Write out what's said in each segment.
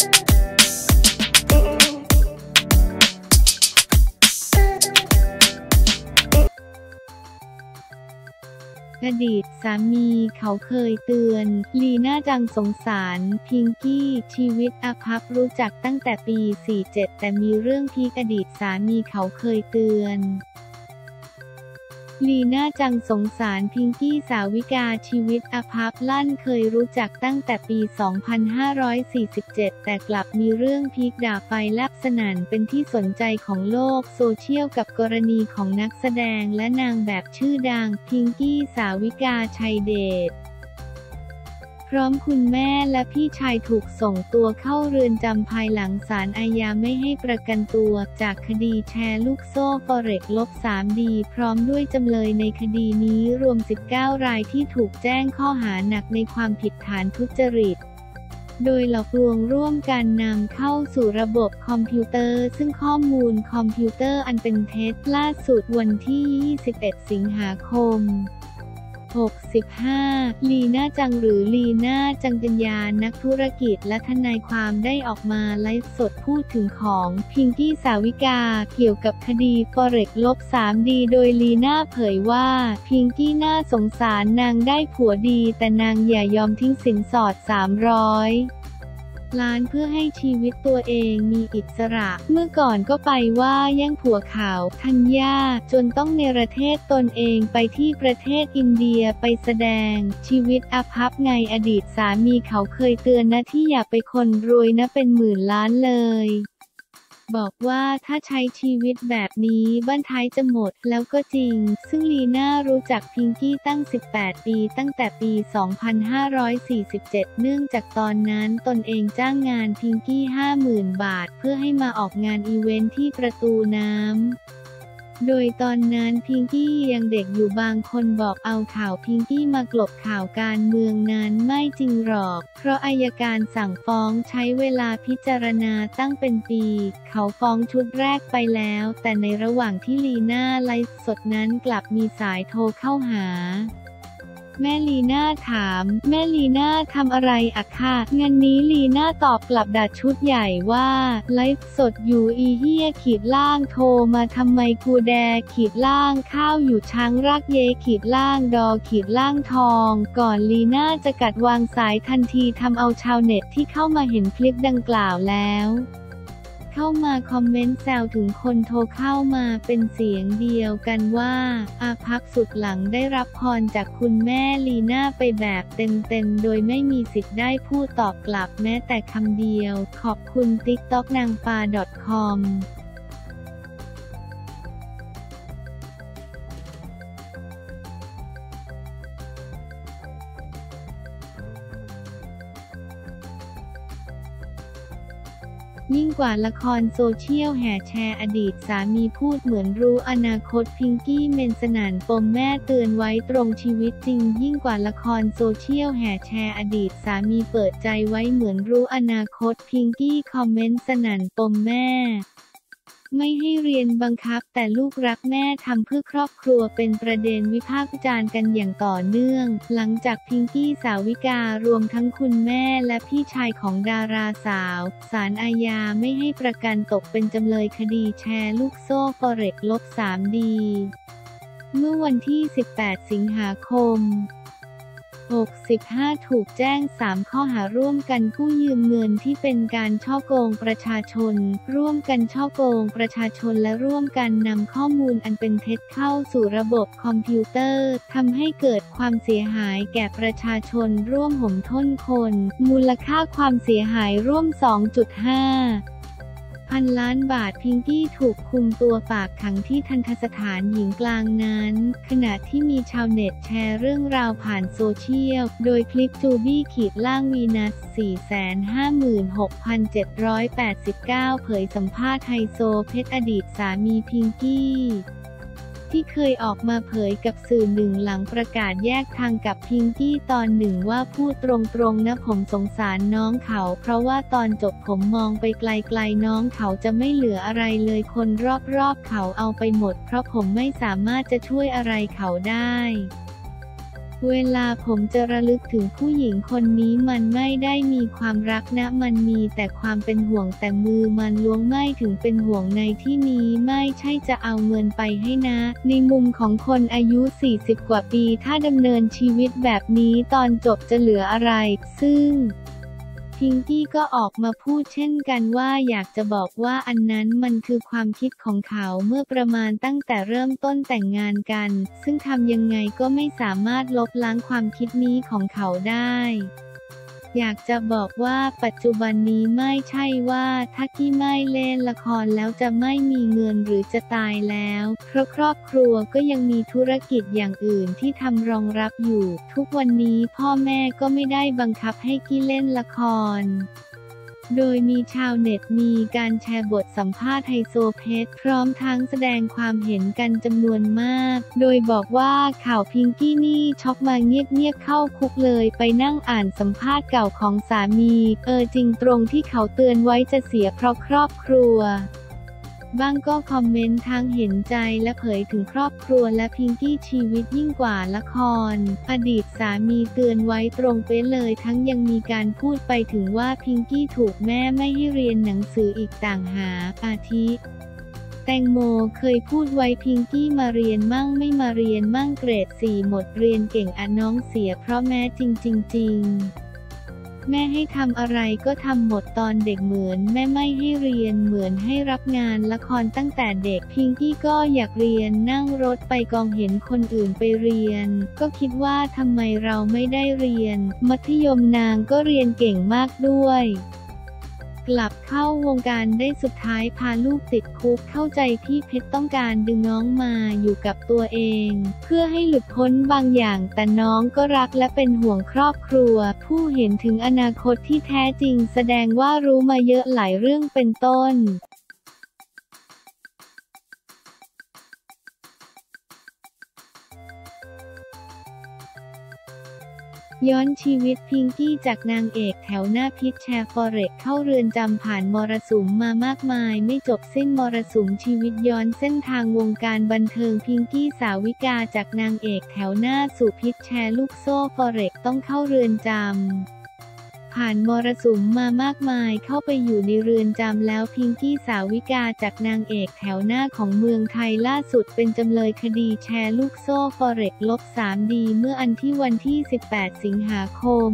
อดีตสามีเขาเคยเตือนลีน่าจังสงสารพิงกี้ชีวิตอาภัพรู้จักตั้งแต่ปี 47 แต่มีเรื่องพีคอดีตสามีเขาเคยเตือนลีน่าจังสงสารพิงกี้สาวิกาชีวิตอาภัพลั่นเคยรู้จักตั้งแต่ปี 2547 แต่กลับมีเรื่องพีคด่าไฟแลบสนั่นเป็นที่สนใจของโลกโซเชียลกับกรณีของนักแสดงและนางแบบชื่อดังพิงกี้สาวิกาชัยเดชพร้อมคุณแม่และพี่ชายถูกส่งตัวเข้าเรือนจำภายหลังศาลอาญาไม่ให้ประกันตัวจากคดีแชร์ลูกโซ่ Forex-3D พร้อมด้วยจำเลยในคดีนี้รวม 19 รายที่ถูกแจ้งข้อหาหนักในความผิดฐานทุจริตโดยหลอกลวงร่วมกันนำเข้าสู่ระบบคอมพิวเตอร์ซึ่งข้อมูลคอมพิวเตอร์อันเป็นเท็จล่าสุดวันที่ 21 สิงหาคม65ลีน่าจังหรือลีน่าจังกัญญานักธุรกิจและทนายความได้ออกมาไลฟ์สดพูดถึงของพิงกี้สาวิกาเกี่ยวกับคดี Forex-3D โดยลีน่าเผยว่าพิงกี้น่าสงสารนางได้ผัวดีแต่นางอย่ายอมทิ้งสินสอด300 ล้านเพื่อให้ชีวิตตัวเองมีอิสระเมื่อก่อนก็ไปว่าแย่งผัวเขาธัญญาจนต้องเนรเทศตนเองไปที่ประเทศอินเดียไปแสดงชีวิตอาภัพไงอดีตสามีเขาเคยเตือนนะที่อย่าไปคนรวยนะเป็นหมื่นล้านเลยบอกว่าถ้าใช้ชีวิตแบบนี้บ้านท้ายจะหมดแล้วก็จริงซึ่งลีน่ารู้จักพิงกี้ตั้ง18ปีตั้งแต่ปี 2547 เนื่องจากตอนนั้นตนเองจ้างงานพิงกี้ 50,000 บาทเพื่อให้มาออกงานอีเวนท์ที่ประตูน้ำโดยตอนนั้นพิงกี้ยังเด็กอยู่บางคนบอกเอาข่าวพิงกี้มากลบข่าวการเมืองนั้นไม่จริงหรอกเพราะอัยการสั่งฟ้องใช้เวลาพิจารณาตั้งเป็นปีเขาฟ้องชุดแรกไปแล้วแต่ในระหว่างที่ลีน่าไลฟ์สดนั้นกลับมีสายโทรเข้าหาแม่ลีน่าถามแม่ลีน่าทำอะไรอะค่ะงานนี้ลีน่าตอบกลับด่าชุดใหญ่ว่าไลฟ์สดอยู่อีเหี้ยขีดล่างโทรมาทำไมกูแดขีดล่างข้าวอยู่ช้างรักเยขีดล่างดอขีดล่างทองก่อนลีน่าจะกัดวางสายทันทีทำเอาชาวเน็ตที่เข้ามาเห็นคลิปดังกล่าวแล้วเข้ามาคอมเมนต์แซวถึงคนโทรเข้ามาเป็นเสียงเดียวกันว่าอาภัพสุดหลังได้รับพรจากคุณแม่ลีน่าไปแบบเต็มๆโดยไม่มีสิทธิ์ได้พูดตอบกลับแม้แต่คำเดียวขอบคุณ TikTok นางฟ้า .comยิ่งกว่าละครโซเชียลแห่แชร์อดีตสามีพูดเหมือนรู้อนาคตพิงกี้เมนสนานปมแม่เตือนไว้ตรงชีวิตจริงยิ่งกว่าละครโซเชียลแห่แชร์อดีตสามีเปิดใจไว้เหมือนรู้อนาคตพิงกี้คอมเมนต์สนานปมแม่ไม่ให้เรียนบังคับแต่ลูกรักแม่ทำเพื่อครอบครัวเป็นประเด็นวิพากษ์วิจารณ์กันอย่างต่อเนื่องหลังจากพิงกี้สาวิการวมทั้งคุณแม่และพี่ชายของดาราสาวศาลอาญาไม่ให้ประกันตกเป็นจำเลยคดีแชร์ลูกโซ่ Forex-3D เมื่อวันที่ 18 สิงหาคม65ถูกแจ้ง3ข้อหาร่วมกันกู้ยืมเงินที่เป็นการฉ้อโกงประชาชนร่วมกันฉ้อโกงประชาชนและร่วมกันนำข้อมูลอันเป็นเท็จเข้าสู่ระบบคอมพิวเตอร์ทำให้เกิดความเสียหายแก่ประชาชนร่วมห่มท่นคนมูลค่าความเสียหายร่วม 2.5 พันล้านบาทพิงกี้ถูกคุมตัวฝากขังที่ทัณฑสถานหญิงกลางนั้นขณะที่มีชาวเน็ตแชร์เรื่องราวผ่านโซเชียลโดยคลิปจูบี้ขีดล่างวีนัส 456,789 เผยสัมภาษณ์ไฮโซเพชรอดีตสามีพิงกี้ที่เคยออกมาเผยกับสื่อหนึ่งหลังประกาศแยกทางกับพิงกี้ตอนหนึ่งว่าพูดตรงๆนะผมสงสารน้องเขาเพราะว่าตอนจบผมมองไปไกลๆน้องเขาจะไม่เหลืออะไรเลยคนรอบๆเขาเอาไปหมดเพราะผมไม่สามารถจะช่วยอะไรเขาได้ เวลาผมจะระลึกถึงผู้หญิงคนนี้มันไม่ได้มีความรักนะมันมีแต่ความเป็นห่วงแต่มือมันล้วงไม่ถึงเป็นห่วงในที่นี้ไม่ใช่จะเอาเงินไปให้นะในมุมของคนอายุ40กว่าปีถ้าดำเนินชีวิตแบบนี้ตอนจบจะเหลืออะไรซึ่งพิงกี้ก็ออกมาพูดเช่นกันว่าอยากจะบอกว่าอันนั้นมันคือความคิดของเขาเมื่อประมาณตั้งแต่เริ่มต้นแต่งงานกันซึ่งทำยังไงก็ไม่สามารถลบล้างความคิดนี้ของเขาได้อยากจะบอกว่าปัจจุบันนี้ไม่ใช่ว่าถ้ากี้ไม่เล่นละครแล้วจะไม่มีเงินหรือจะตายแล้วเพราะครอบครัวก็ยังมีธุรกิจอย่างอื่นที่ทำรองรับอยู่ทุกวันนี้พ่อแม่ก็ไม่ได้บังคับให้กี้เล่นละครโดยมีชาวเน็ตมีการแชร์บทสัมภาษณ์ไฮโซเพชรพร้อมทั้งแสดงความเห็นกันจำนวนมากโดยบอกว่าข่าวพิงกี้นี่ช็อกมาเงียบๆเข้าคุกเลยไปนั่งอ่านสัมภาษณ์เก่าของสามีจริงตรงที่เขาเตือนไว้จะเสียเพราะครอบครัวบ้างก็คอมเมนต์ทั้งเห็นใจและเผยถึงครอบครัวและพิงกี้ชีวิตยิ่งกว่าละครอดีตสามีเตือนไว้ตรงเป๊ะเลยทั้งยังมีการพูดไปถึงว่าพิงกี้ถูกแม่ไม่ให้เรียนหนังสืออีกต่างหากอาทิแตงโมเคยพูดไว้พิงกี้มาเรียนมั่งไม่มาเรียนมั่งเกรด4หมดเรียนเก่งอะน้องเสียเพราะแม่จริงแม่ให้ทำอะไรก็ทำหมดตอนเด็กเหมือนแม่ไม่ให้เรียนเหมือนให้รับงานละครตั้งแต่เด็กพิงกี้ก็อยากเรียนนั่งรถไปกองเห็นคนอื่นไปเรียนก็คิดว่าทำไมเราไม่ได้เรียนมัธยมนางก็เรียนเก่งมากด้วยกลับเข้าวงการได้สุดท้ายพาลูกติดคุกเข้าใจพี่เพชรต้องการดึงน้องมาอยู่กับตัวเองเพื่อให้หลุดพ้นบางอย่างแต่น้องก็รักและเป็นห่วงครอบครัวผู้เห็นถึงอนาคตที่แท้จริงแสดงว่ารู้มาเยอะหลายเรื่องเป็นต้นย้อนชีวิตพิงกี้จากนางเอกแถวหน้าพิษแชร์ Forex เข้าเรือนจำผ่านมรสุมมามากมายไม่จบสิ้นมรสุมชีวิตย้อนเส้นทางวงการบันเทิงพิงกี้สาวิกาจากนางเอกแถวหน้าสู่พิษแชร์ลูกโซ่ Forex ต้องเข้าเรือนจำผ่านมรสุมมามากมายเข้าไปอยู่ในเรือนจำแล้วพิงกี้สาวิกาจากนางเอกแถวหน้าของเมืองไทยล่าสุดเป็นจำเลยคดีแชร์ลูกโซ่ Forex -3D เมื่อวันที่18 สิงหาคม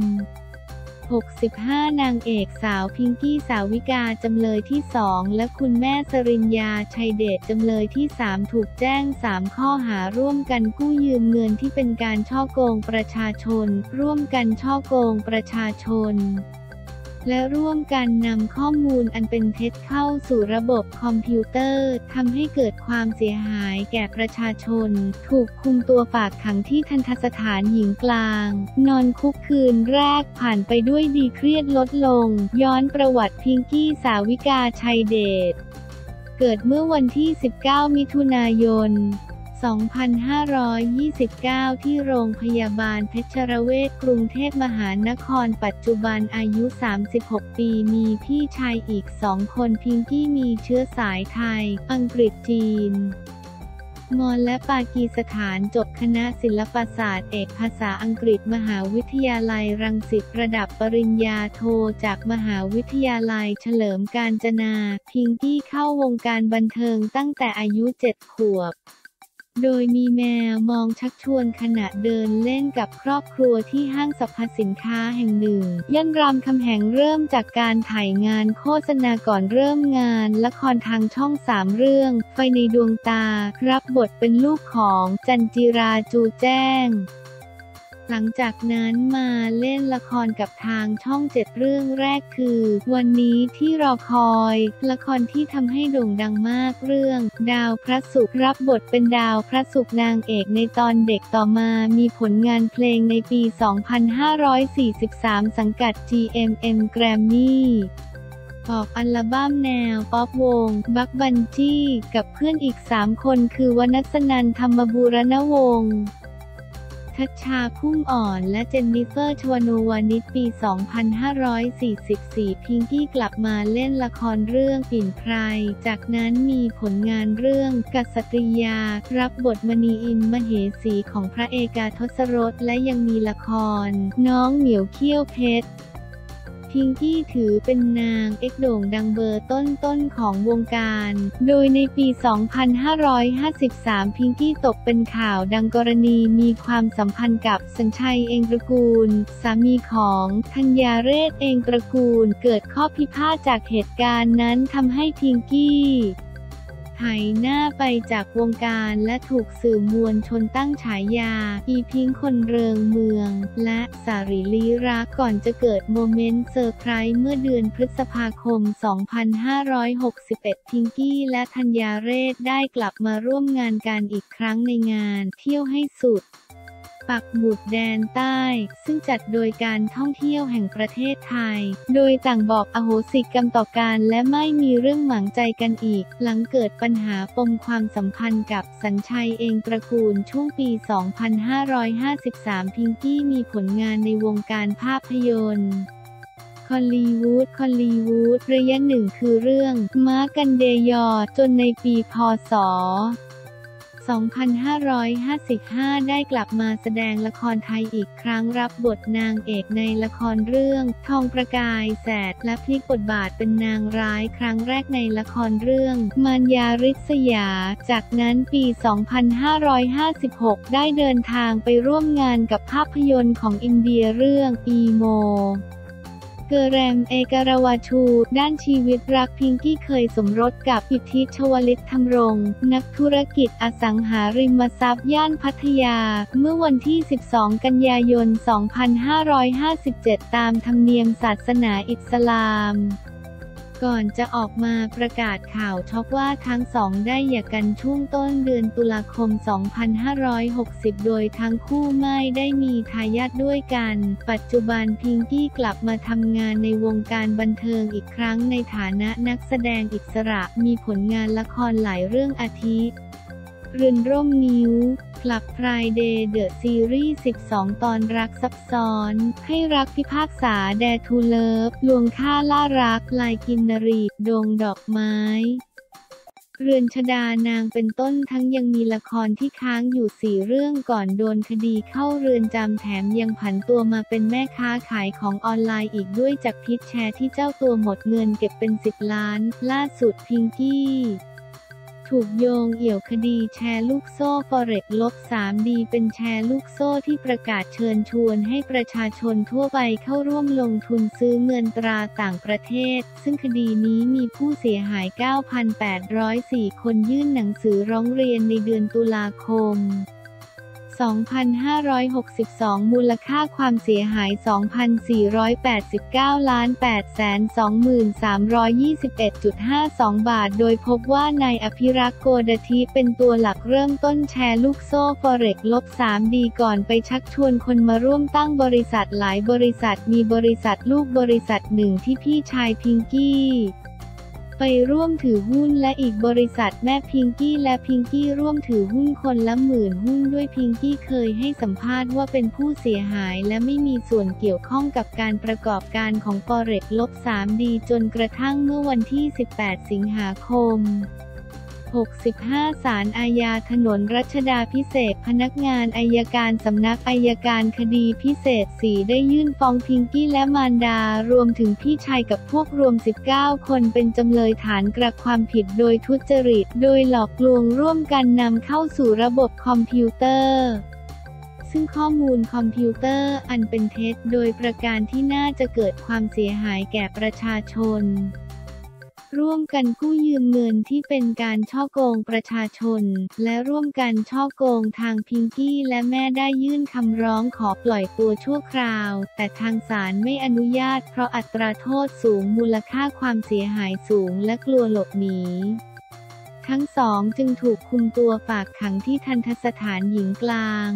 65นางเอกสาวพิงกี้สาวิกาจำเลยที่2และคุณแม่สริญญาชัยเดชจำเลยที่3ถูกแจ้ง3ข้อหาร่วมกันกู้ยืมเงินที่เป็นการฉ้อโกงประชาชนร่วมกันฉ้อโกงประชาชนและร่วมกันนำข้อมูลอันเป็นเท็จเข้าสู่ระบบคอมพิวเตอร์ทำให้เกิดความเสียหายแก่ประชาชนถูกคุมตัวฝากขังที่ทันตสถานหญิงกลางนอนคุกคืนแรกผ่านไปด้วยดีเครียดลดลงย้อนประวัติพิงกี้สาวิกาชัยเดชเกิดเมื่อวันที่19มิถุนายน2529 ที่โรงพยาบาลเพชรเวชกรุงเทพมหานครปัจจุบันอายุ36ปีมีพี่ชายอีก2คนพิงกี้มีเชื้อสายไทยอังกฤษจีนมอญและปากีสถานจบคณะศิลปศาสตร์เอกภาษาอังกฤษมหาวิทยาลัยรังสิตระดับปริญญาโทจากมหาวิทยาลัยเฉลิมกาญจนาพิงกี้เข้าวงการบันเทิงตั้งแต่อายุ7ขวบโดยมีแมวมองชักชวนขณะเดินเล่นกับครอบครัวที่ห้างสรรพสินค้าแห่งหนึ่งย่านรามคำแหงเริ่มจากการถ่ายงานโฆษณาก่อนเริ่มงานละครทางช่อง3เรื่องไฟในดวงตารับบทเป็นลูกของจันจิราจูแจ้งหลังจากนั้นมาเล่นละครกับทางช่อง7เรื่องแรกคือวันนี้ที่รอคอยละครที่ทำให้โด่งดังมากเรื่องดาวพระศุกร์รับบทเป็นดาวพระศุกร์นางเอกในตอนเด็กต่อมามีผลงานเพลงในปี 2543 สังกัด GMM แกรมมี่ออกอัลบั้มแนวป๊อปวงบัคบันจี้กับเพื่อนอีก3คนคือวนัสนันท์ ธรรมบูรณวงศ์ ชัชชาพุ่มอ่อนและเจนนิเฟอร์ชวโนวานิชปี2544พิงกี้กลับมาเล่นละครเรื่องปิ่นไพรจากนั้นมีผลงานเรื่องกัสตริยารับบทมณีอินมเหสีของพระเอกาทศรสและยังมีละครน้องเหมียวเขี้ยวเพชรพิงกี้ถือเป็นนางเอกโด่งดังเบอร์ต้นของวงการโดยในปี 2553 พิงกี้ตกเป็นข่าวดังกรณีมีความสัมพันธ์กับสัญชัยเองตระกูลสามีของธัญญาเรศเองตระกูลเกิดข้อพิพาทจากเหตุการณ์นั้นทำให้พิงกี้หายหน้าไปจากวงการและถูกสื่อมวลชนตั้งฉายาอีพิงค์คนเริงเมืองและสารีลีรักก่อนจะเกิดโมเมนต์เซอร์ไพรส์เมื่อเดือนพฤษภาคม 2561 พิงกี้และธัญญาเรศได้กลับมาร่วมงานกันอีกครั้งในงานเที่ยวให้สุดปักหมุดแดนใต้ซึ่งจัดโดยการท่องเที่ยวแห่งประเทศไทยโดยต่างบอกอโหสิกรรมต่อกันและไม่มีเรื่องหมางใจกันอีกหลังเกิดปัญหาปมความสัมพันธ์กับสัญชัยเองตระกูลช่วงปี 2553 พิงกี้มีผลงานในวงการภาพยนตร์คอลลีวูดระยะหนึ่งคือเรื่องม้ากันเดยอจนในปีพ.ศ2555 ได้กลับมาแสดงละครไทยอีกครั้งรับบทนางเอกในละครเรื่องทองประกายแสดและพลิกบทบาทเป็นนางร้ายครั้งแรกในละครเรื่องมารยาริษยาจากนั้นปี 2556 ได้เดินทางไปร่วมงานกับภาพยนตร์ของอินเดียเรื่องอีโมเกเรมเอการวาชูด้านชีวิตรักพิงกี้เคยสมรสกับอิทธิชวลิตธรรมรงค์นักธุรกิจอสังหาริมทรัพย์ย่านพัทยาเมื่อวันที่ 12 กันยายน 2557 ตามธรรมเนียมศาสนาอิสลามก่อนจะออกมาประกาศข่าวช็อกว่าทั้งสองได้หย่ากันช่วงต้นเดือนตุลาคม 2560 โดยทั้งคู่ไม่ได้มีทายาทด้วยกันปัจจุบันพิงกี้กลับมาทำงานในวงการบันเทิงอีกครั้งในฐานะนักแสดงอิสระมีผลงานละครหลายเรื่องอาทิเรือนร่มนิ้วคลับ Friday The Series 12 ตอนรักซับซ้อนให้รักพิพากษาแดทูเลิฟลวงฆ่าล่ารักลายกินนรีดงดอกไม้เรือนชดานางเป็นต้นทั้งยังมีละครที่ค้างอยู่4 เรื่องก่อนโดนคดีเข้าเรือนจำแถมยังผันตัวมาเป็นแม่ค้าขายของออนไลน์อีกด้วยจากพิษแชร์ที่เจ้าตัวหมดเงินเก็บเป็น10 ล้านล่าสุดพิงกี้ถูกโยงเอี่ยวคดีแชร์ลูกโซ่ Forex-3D เป็นแชร์ลูกโซ่ที่ประกาศเชิญชวนให้ประชาชนทั่วไปเข้าร่วมลงทุนซื้อเงินตราต่างประเทศซึ่งคดีนี้มีผู้เสียหาย 9,804 คนยื่นหนังสือร้องเรียนในเดือนตุลาคม2562 มูลค่าความเสียหาย 2,489,823,321.52 บาทโดยพบว่านายอภิรักษ์ โกดาธิเป็นตัวหลักเริ่มต้นแชร์ลูกโซ่ Forex-3D ก่อนไปชักชวนคนมาร่วมตั้งบริษัทหลายบริษัทมีบริษัทลูกบริษัทหนึ่งที่พี่ชายพิงกี้ไปร่วมถือหุ้นและอีกบริษัทแม่พิงกี้และพิงกี้ร่วมถือหุ้นคนละ10,000 หุ้นด้วยพิงกี้เคยให้สัมภาษณ์ว่าเป็นผู้เสียหายและไม่มีส่วนเกี่ยวข้องกับการประกอบการของ Forex-3D จนกระทั่งเมื่อวันที่ 18 สิงหาคม65 ศาลอาญาถนนรัชดาภิเษกพนักงานอัยการสำนักอัยการคดีพิเศษ4ได้ยื่นฟ้องพิงกี้และมารดารวมถึงพี่ชายกับพวกรวม19 คนเป็นจำเลยฐานกระทำความผิดโดยทุจริตโดยหลอกลวงร่วมกันนำเข้าสู่ระบบคอมพิวเตอร์ซึ่งข้อมูลคอมพิวเตอร์อันเป็นเท็จโดยประการที่น่าจะเกิดความเสียหายแก่ประชาชนร่วมกันกู้ยืมเงินที่เป็นการฉ้อโกงประชาชนและร่วมกันฉ้อโกงทางพิงกี้และแม่ได้ยื่นคำร้องขอปล่อยตัวชั่วคราวแต่ทางศาลไม่อนุญาตเพราะอัตราโทษสูงมูลค่าความเสียหายสูงและกลัวหลบหนีทั้งสองจึงถูกคุมตัวฝากขังที่ทัณฑสถานหญิงกลาง